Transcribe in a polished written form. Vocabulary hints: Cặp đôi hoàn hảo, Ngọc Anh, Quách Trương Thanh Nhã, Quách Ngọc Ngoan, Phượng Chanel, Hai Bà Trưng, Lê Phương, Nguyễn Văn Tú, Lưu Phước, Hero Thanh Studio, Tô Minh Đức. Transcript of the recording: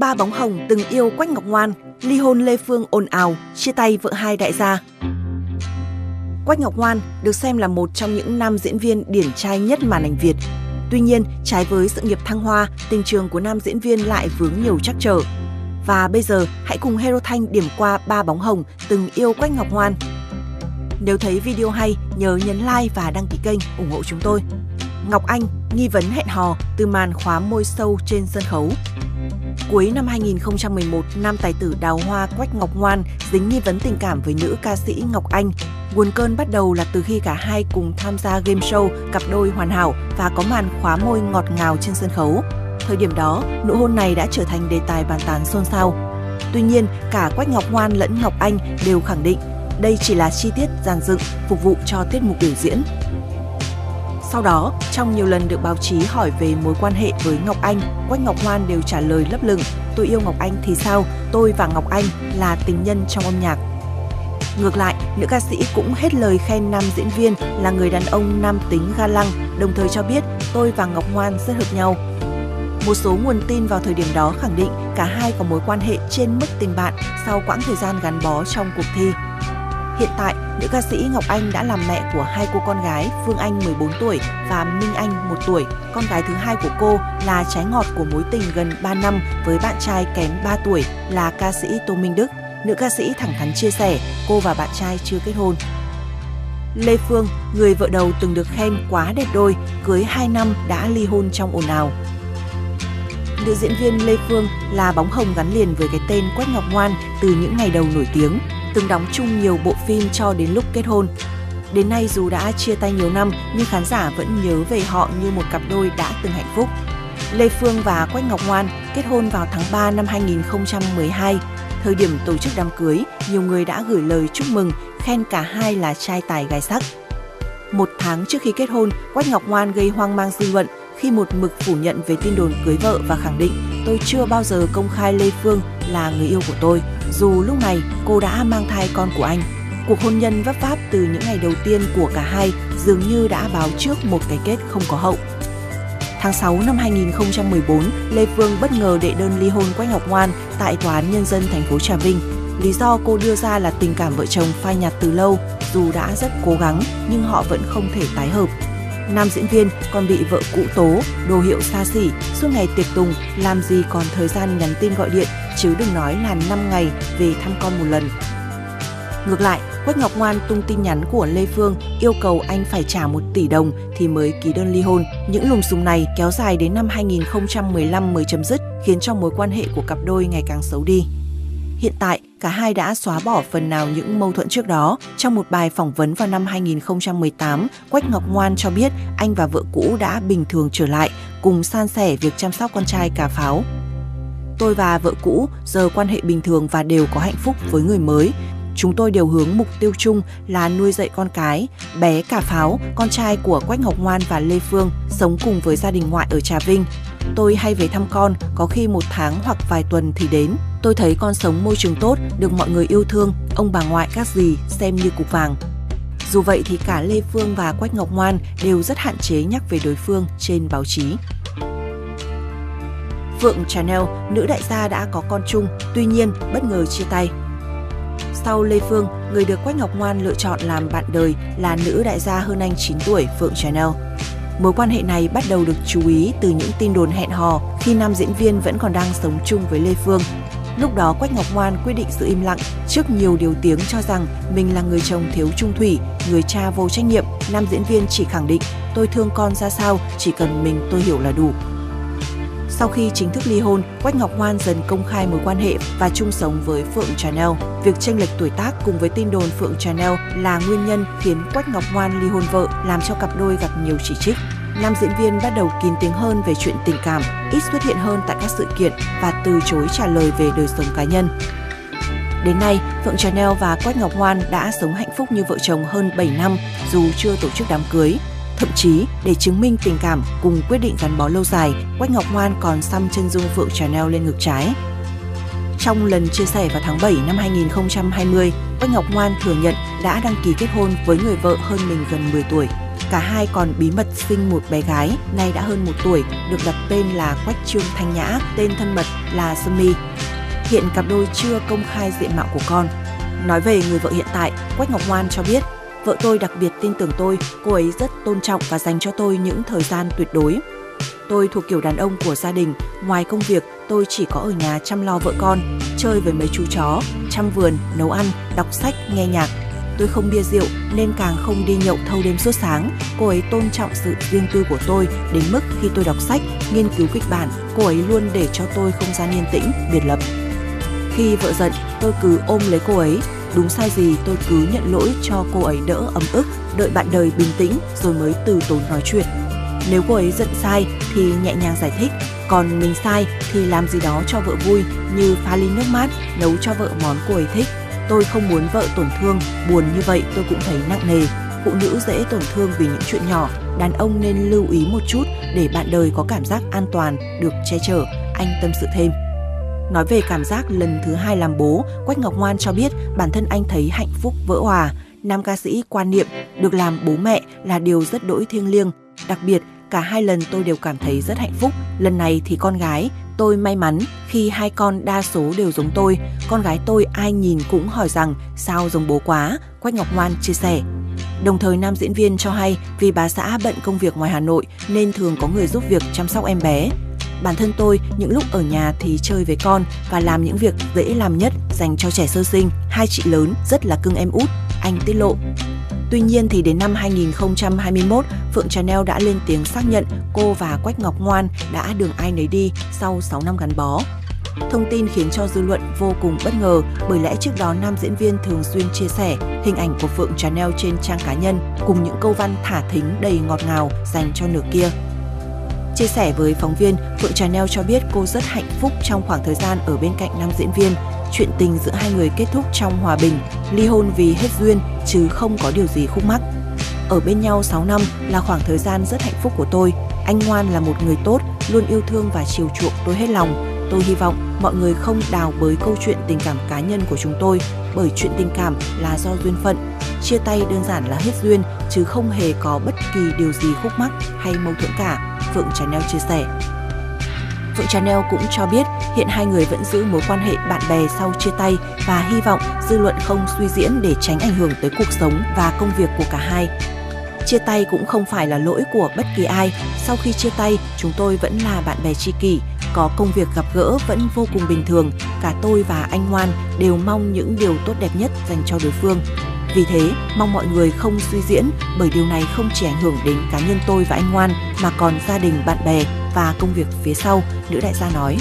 ba bóng hồng từng yêu Quách Ngọc Ngoan, ly hôn Lê Phương ồn ào, chia tay vợ hai đại gia. Quách Ngọc Ngoan được xem là một trong những nam diễn viên điển trai nhất màn ảnh Việt. Tuy nhiên, trái với sự nghiệp thăng hoa, tình trường của nam diễn viên lại vướng nhiều trắc trở. Và bây giờ, hãy cùng Hero Thanh điểm qua ba bóng hồng từng yêu Quách Ngọc Ngoan. Nếu thấy video hay, nhớ nhấn like và đăng ký kênh ủng hộ chúng tôi. Ngọc Anh nghi vấn hẹn hò từ màn khóa môi sâu trên sân khấu. Cuối năm 2011, nam tài tử đào hoa Quách Ngọc Ngoan dính nghi vấn tình cảm với nữ ca sĩ Ngọc Anh. Nguồn cơn bắt đầu là từ khi cả hai cùng tham gia game show Cặp đôi hoàn hảo và có màn khóa môi ngọt ngào trên sân khấu. Thời điểm đó, nụ hôn này đã trở thành đề tài bàn tán xôn xao. Tuy nhiên, cả Quách Ngọc Ngoan lẫn Ngọc Anh đều khẳng định đây chỉ là chi tiết dàn dựng phục vụ cho tiết mục biểu diễn. Sau đó, trong nhiều lần được báo chí hỏi về mối quan hệ với Ngọc Anh, Quách Ngọc Ngoan đều trả lời lấp lửng: "Tôi yêu Ngọc Anh thì sao? Tôi và Ngọc Anh là tình nhân trong âm nhạc." Ngược lại, nữ ca sĩ cũng hết lời khen nam diễn viên là người đàn ông nam tính ga lăng, đồng thời cho biết tôi và Ngọc Ngoan rất hợp nhau. Một số nguồn tin vào thời điểm đó khẳng định cả hai có mối quan hệ trên mức tình bạn sau quãng thời gian gắn bó trong cuộc thi. Hiện tại, nữ ca sĩ Ngọc Anh đã làm mẹ của hai cô con gái, Phương Anh 14 tuổi và Minh Anh 1 tuổi. Con gái thứ hai của cô là trái ngọt của mối tình gần 3 năm với bạn trai kém 3 tuổi là ca sĩ Tô Minh Đức. Nữ ca sĩ thẳng thắn chia sẻ cô và bạn trai chưa kết hôn. Lê Phương, người vợ đầu từng được khen quá đẹp đôi, cưới 2 năm đã ly hôn trong ồn ào. Nữ diễn viên Lê Phương là bóng hồng gắn liền với cái tên Quách Ngọc Ngoan từ những ngày đầu nổi tiếng, từng đóng chung nhiều bộ phim cho đến lúc kết hôn. Đến nay dù đã chia tay nhiều năm nhưng khán giả vẫn nhớ về họ như một cặp đôi đã từng hạnh phúc. Lê Phương và Quách Ngọc Ngoan kết hôn vào tháng 3 năm 2012. Thời điểm tổ chức đám cưới, nhiều người đã gửi lời chúc mừng, khen cả hai là trai tài gái sắc. Một tháng trước khi kết hôn, Quách Ngọc Ngoan gây hoang mang dư luận khi một mực phủ nhận về tin đồn cưới vợ và khẳng định tôi chưa bao giờ công khai Lê Phương là người yêu của tôi, dù lúc này cô đã mang thai con của anh. Cuộc hôn nhân vấp váp từ những ngày đầu tiên của cả hai dường như đã báo trước một cái kết không có hậu. Tháng 6 năm 2014, Lê Phương bất ngờ đệ đơn ly hôn Quách Ngọc Ngoan tại Tòa án Nhân dân thành phố Trà Vinh. Lý do cô đưa ra là tình cảm vợ chồng phai nhạt từ lâu, dù đã rất cố gắng nhưng họ vẫn không thể tái hợp. Nam diễn viên còn bị vợ cũ tố, đồ hiệu xa xỉ, suốt ngày tiệc tùng, làm gì còn thời gian nhắn tin gọi điện, chứ đừng nói là 5 ngày về thăm con một lần. Ngược lại, Quách Ngọc Ngoan tung tin nhắn của Lê Phương yêu cầu anh phải trả 1 tỷ đồng thì mới ký đơn ly hôn. Những lùm xùm này kéo dài đến năm 2015 mới chấm dứt, khiến cho mối quan hệ của cặp đôi ngày càng xấu đi. Hiện tại, cả hai đã xóa bỏ phần nào những mâu thuẫn trước đó. Trong một bài phỏng vấn vào năm 2018, Quách Ngọc Ngoan cho biết anh và vợ cũ đã bình thường trở lại, cùng san sẻ việc chăm sóc con trai cà pháo. Tôi và vợ cũ giờ quan hệ bình thường và đều có hạnh phúc với người mới. Chúng tôi đều hướng mục tiêu chung là nuôi dạy con cái, bé Cà Pháo, con trai của Quách Ngọc Ngoan và Lê Phương, sống cùng với gia đình ngoại ở Trà Vinh. Tôi hay về thăm con, có khi 1 tháng hoặc vài tuần thì đến. Tôi thấy con sống môi trường tốt, được mọi người yêu thương, ông bà ngoại các dì xem như cục vàng. Dù vậy thì cả Lê Phương và Quách Ngọc Ngoan đều rất hạn chế nhắc về đối phương trên báo chí. Phượng Chanel, nữ đại gia đã có con chung, tuy nhiên bất ngờ chia tay. Sau Lê Phương, người được Quách Ngọc Ngoan lựa chọn làm bạn đời là nữ đại gia hơn anh 9 tuổi Phượng Chanel. Mối quan hệ này bắt đầu được chú ý từ những tin đồn hẹn hò khi nam diễn viên vẫn còn đang sống chung với Lê Phương. Lúc đó Quách Ngọc Ngoan quyết định giữ im lặng trước nhiều điều tiếng cho rằng mình là người chồng thiếu trung thủy, người cha vô trách nhiệm. Nam diễn viên chỉ khẳng định tôi thương con ra sao, chỉ cần mình tôi hiểu là đủ. Sau khi chính thức ly hôn, Quách Ngọc Ngoan dần công khai mối quan hệ và chung sống với Phượng Chanel. Việc chênh lệch tuổi tác cùng với tin đồn Phượng Chanel là nguyên nhân khiến Quách Ngọc Ngoan ly hôn vợ, làm cho cặp đôi gặp nhiều chỉ trích. Nam diễn viên bắt đầu kín tiếng hơn về chuyện tình cảm, ít xuất hiện hơn tại các sự kiện và từ chối trả lời về đời sống cá nhân. Đến nay, Phượng Chanel và Quách Ngọc Ngoan đã sống hạnh phúc như vợ chồng hơn 7 năm dù chưa tổ chức đám cưới. Thậm chí, để chứng minh tình cảm cùng quyết định gắn bó lâu dài, Quách Ngọc Ngoan còn xăm chân dung Phượng Chanel lên ngực trái. Trong lần chia sẻ vào tháng 7 năm 2020, Quách Ngọc Ngoan thừa nhận đã đăng ký kết hôn với người vợ hơn mình gần 10 tuổi. Cả hai còn bí mật sinh một bé gái, nay đã hơn 1 tuổi, được đặt tên là Quách Trương Thanh Nhã, tên thân mật là Sơ Mi. Hiện cặp đôi chưa công khai diện mạo của con. Nói về người vợ hiện tại, Quách Ngọc Ngoan cho biết, vợ tôi đặc biệt tin tưởng tôi, cô ấy rất tôn trọng và dành cho tôi những thời gian tuyệt đối. Tôi thuộc kiểu đàn ông của gia đình, ngoài công việc tôi chỉ có ở nhà chăm lo vợ con, chơi với mấy chú chó, chăm vườn, nấu ăn, đọc sách, nghe nhạc. Tôi không bia rượu nên càng không đi nhậu thâu đêm suốt sáng. Cô ấy tôn trọng sự riêng tư của tôi đến mức khi tôi đọc sách, nghiên cứu kịch bản, cô ấy luôn để cho tôi không gian yên tĩnh, biệt lập. Khi vợ giận, tôi cứ ôm lấy cô ấy. Đúng sai gì tôi cứ nhận lỗi cho cô ấy đỡ ấm ức, đợi bạn đời bình tĩnh rồi mới từ tốn nói chuyện. Nếu cô ấy giận sai thì nhẹ nhàng giải thích, còn mình sai thì làm gì đó cho vợ vui như pha ly nước mát, nấu cho vợ món cô ấy thích. Tôi không muốn vợ tổn thương, buồn như vậy tôi cũng thấy nặng nề. Phụ nữ dễ tổn thương vì những chuyện nhỏ, đàn ông nên lưu ý một chút để bạn đời có cảm giác an toàn, được che chở, anh tâm sự thêm. Nói về cảm giác lần thứ hai làm bố, Quách Ngọc Ngoan cho biết bản thân anh thấy hạnh phúc vỡ òa. Nam ca sĩ quan niệm được làm bố mẹ là điều rất đỗi thiêng liêng. Đặc biệt, cả hai lần tôi đều cảm thấy rất hạnh phúc. Lần này thì con gái, tôi may mắn khi hai con đa số đều giống tôi. Con gái tôi ai nhìn cũng hỏi rằng sao giống bố quá, Quách Ngọc Ngoan chia sẻ. Đồng thời nam diễn viên cho hay vì bà xã bận công việc ngoài Hà Nội nên thường có người giúp việc chăm sóc em bé. Bản thân tôi những lúc ở nhà thì chơi với con và làm những việc dễ làm nhất dành cho trẻ sơ sinh. Hai chị lớn rất là cưng em út, anh tiết lộ. Tuy nhiên thì đến năm 2021, Phượng Chanel đã lên tiếng xác nhận cô và Quách Ngọc Ngoan đã đường ai nấy đi sau 6 năm gắn bó. Thông tin khiến cho dư luận vô cùng bất ngờ bởi lẽ trước đó nam diễn viên thường xuyên chia sẻ hình ảnh của Phượng Chanel trên trang cá nhân cùng những câu văn thả thính đầy ngọt ngào dành cho nửa kia. Chia sẻ với phóng viên, Phượng Chanel cho biết cô rất hạnh phúc trong khoảng thời gian ở bên cạnh nam diễn viên. Chuyện tình giữa hai người kết thúc trong hòa bình, ly hôn vì hết duyên chứ không có điều gì khúc mắc. Ở bên nhau 6 năm là khoảng thời gian rất hạnh phúc của tôi. Anh Ngoan là một người tốt, luôn yêu thương và chiều chuộng tôi hết lòng. Tôi hy vọng mọi người không đào bới câu chuyện tình cảm cá nhân của chúng tôi, bởi chuyện tình cảm là do duyên phận. Chia tay đơn giản là hết duyên chứ không hề có bất kỳ điều gì khúc mắc hay mâu thuẫn cả, Phượng Chanel chia sẻ. Phượng Chanel cũng cho biết hiện hai người vẫn giữ mối quan hệ bạn bè sau chia tay và hy vọng dư luận không suy diễn để tránh ảnh hưởng tới cuộc sống và công việc của cả hai. Chia tay cũng không phải là lỗi của bất kỳ ai. Sau khi chia tay, chúng tôi vẫn là bạn bè tri kỷ, có công việc gặp gỡ vẫn vô cùng bình thường. Cả tôi và anh Ngoan đều mong những điều tốt đẹp nhất dành cho đối phương. Vì thế, mong mọi người không suy diễn bởi điều này không chỉ ảnh hưởng đến cá nhân tôi và anh Ngoan mà còn gia đình, bạn bè và công việc phía sau, nữ đại gia nói.